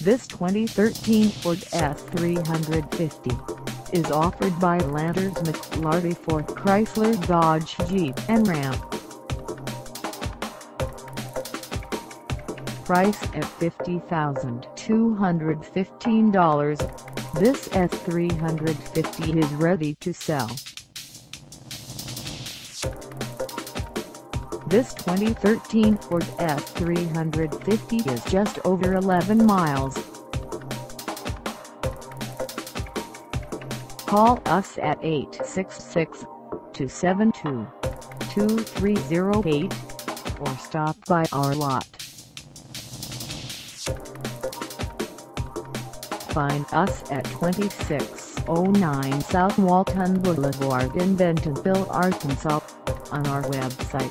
This 2013 Ford F350 is offered by Landers McLarty Ford Chrysler Dodge Jeep and Ram. Price at $50,215, this F350 is ready to sell. This 2013 Ford F350 is just over 11 miles. Call us at 866-272-2308 or stop by our lot. Find us at 2609 South Walton Boulevard in Bentonville, Arkansas, on our website.